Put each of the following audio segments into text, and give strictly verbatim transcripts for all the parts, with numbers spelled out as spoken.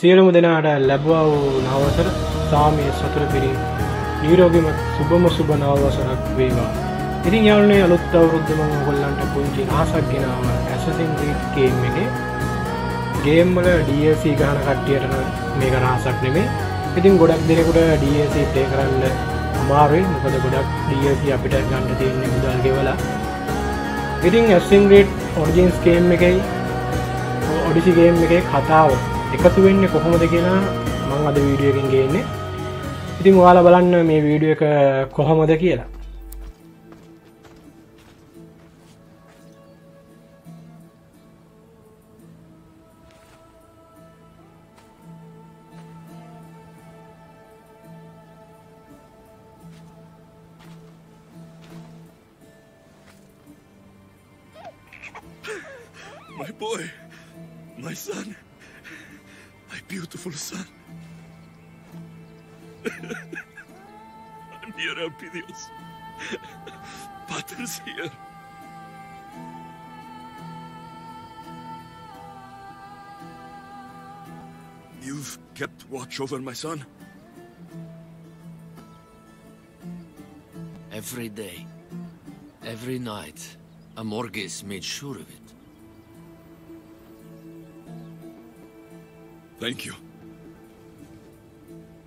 සියලුම දෙනාට ලැබුවා වූ නවවසර සාමයේ සතුට පිරි නිරෝගීමත් සුබම සුබ නවවසරක් වේවා. ඉතින් යාළුවනේ අලුත් අවුරුද්ද මම ඔයගොල්ලන්ට පුංචි ආසක් ගෙනාවා Assassin's Creed game එකේ game වල D L C ගන්න කට්ටියට මේක රහසක් නෙමෙයි. ඉතින් ගොඩක් දෙනෙකුට D L C play කරන්න අමාරුයි. මොකද ගොඩක් D L C අපිට ගන්න තියෙන්නේ මුදල් ගෙවලා. ඉතින් Assassin's Creed Origins game එකේ Odyssey game එකේ කතාව එකතු වෙන්නේ කොහොමද කියලා මම අද වීඩියෝ එකෙන් ගේන්නේ. ඉතින් ඔයාලා බලන්න මේ වීඩියෝ එක කොහොමද කියලා. My boy, my son, my beautiful son. I'm here, Elpidios. Pater's here. You've kept watch over my son? Every day, every night, Amorgis made sure of it. Thank you.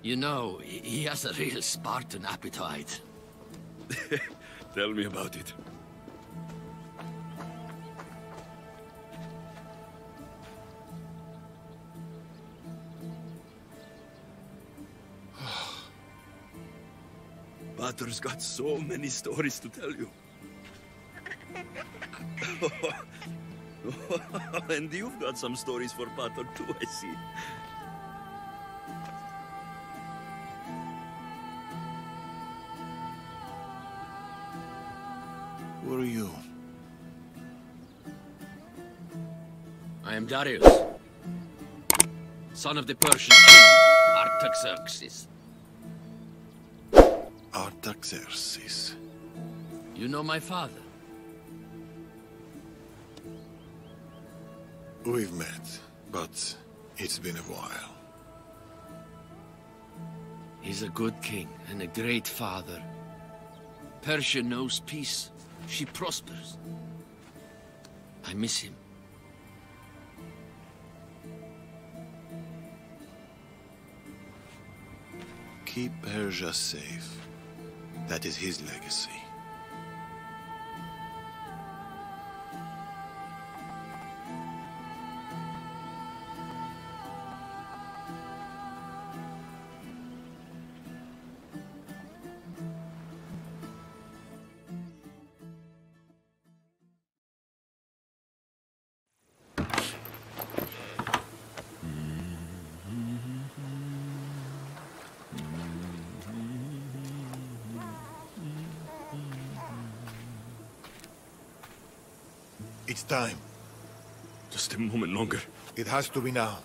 You know, he has a real Spartan appetite. Tell me about it. Pater's got so many stories to tell you. And you've got some stories for Pater too, I see. Who are you? I am Darius, son of the Persian king, Artaxerxes. Artaxerxes. You know my father. We've met, but it's been a while. He's a good king and a great father. Persia knows peace. She prospers. I miss him. Keep Persia safe. That is his legacy. It's time. Just a moment longer. It has to be now.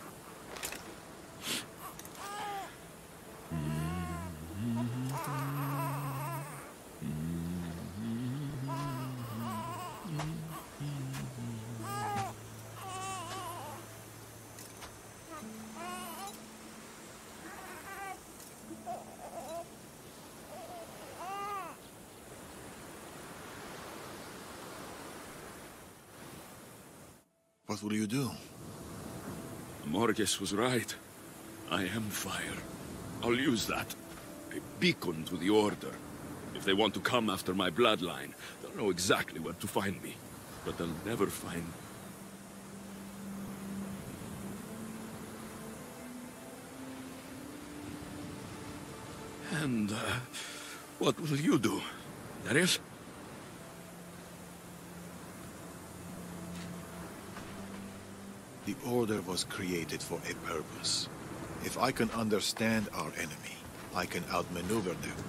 What will you do? Amorgis was right. I am fire. I'll use that. A beacon to the Order. If they want to come after my bloodline, they'll know exactly where to find me. But they'll never find... And, uh, what will you do, Darius? The Order was created for a purpose. If I can understand our enemy, I can outmaneuver them.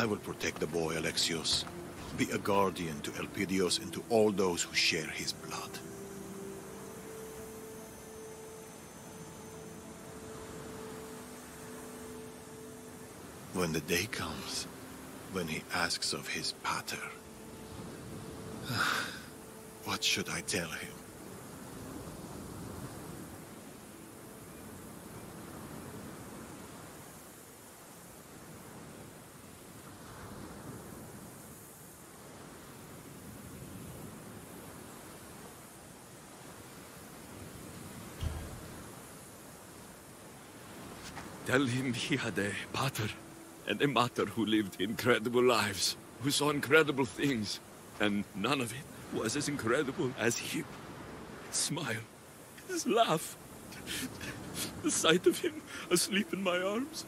I will protect the boy Alexios, be a guardian to Elpidios and to all those who share his blood. When the day comes, when he asks of his pater, what should I tell him? Tell him he had a pater and a mater who lived incredible lives, who saw incredible things, and none of it was as incredible as him. His smile, his laugh, the sight of him asleep in my arms.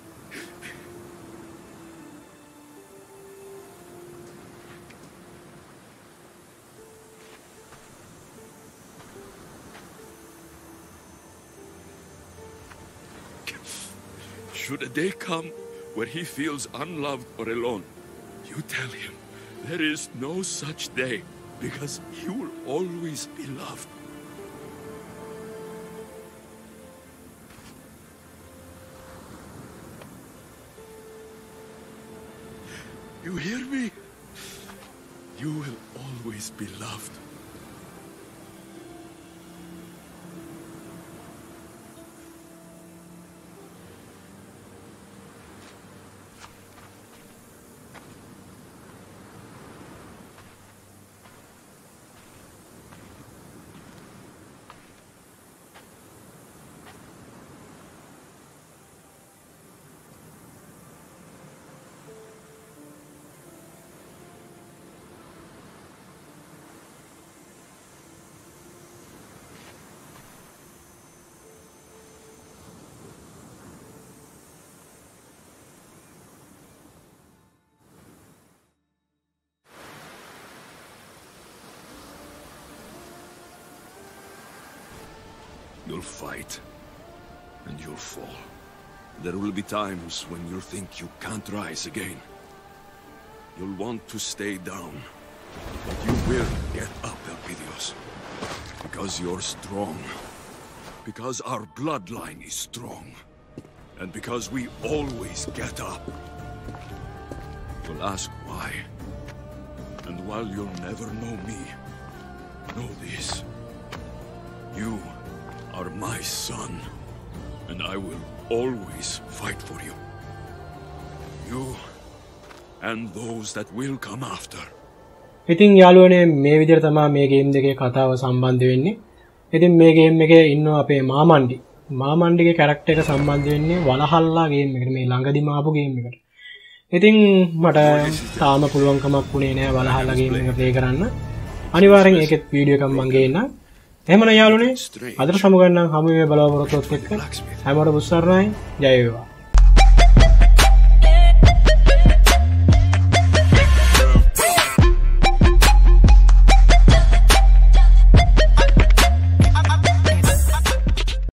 Should a day come where he feels unloved or alone, you tell him there is no such day, because he will always be loved. You hear me? You will always be loved. You'll fight, and you'll fall. There will be times when you'll think you can't rise again. You'll want to stay down, but you will get up, Elpidios. Because you're strong. Because our bloodline is strong. And because we always get up. You'll ask why. And while you'll never know me, know this. You are my son, and I will always fight for you. You and those that will come after. Itin yaluwane me vidiyata tama me game ekේ කතාව සම්බන්ධ වෙන්නේ. ඉතින් මේ game එකේ ඉන්නවා අපේ මාමණ්ඩි. මාමණ්ඩිගේ character එක සම්බන්ධ වෙන්නේ වලහල්ලා game එකට, මේ ළඟදිම ආපු game එකට. ඉතින් මට තාම පුළුවන් කමක් උනේ නෑ වලහල්ලා game එක play කරන්න. අනිවාර්යෙන් ඒකෙත් video එකක් මං ගේන්නම්. එහෙමනම් යාළුවනේ අදට සමුගන්නම් හමු වෙයි බලාපොරොත්තු වෙන්න. හැමෝටම සුබ සරණයි. ජය වේවා.